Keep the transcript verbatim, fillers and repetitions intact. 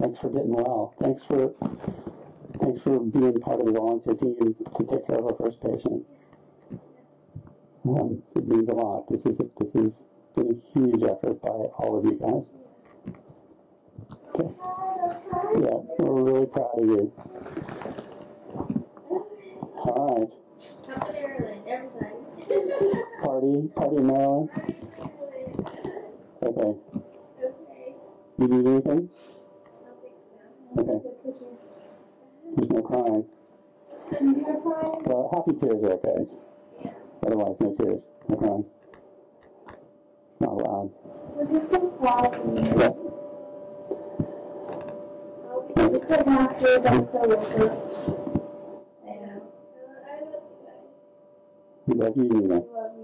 thanks for getting well. Thanks for thanks for being part of the volunteer team to take care of our first patient. Um, it means a lot. This is a, this has been a huge effort by all of you guys. Okay. Yeah, we're really proud of you. All right. Come early, everybody. Party, party, Marilyn. Okay. Okay. You need anything? Okay. There's no crying. Well, happy tears are okay. Otherwise, no tears. No crying. It's not allowed. Yeah. We love you, Nina.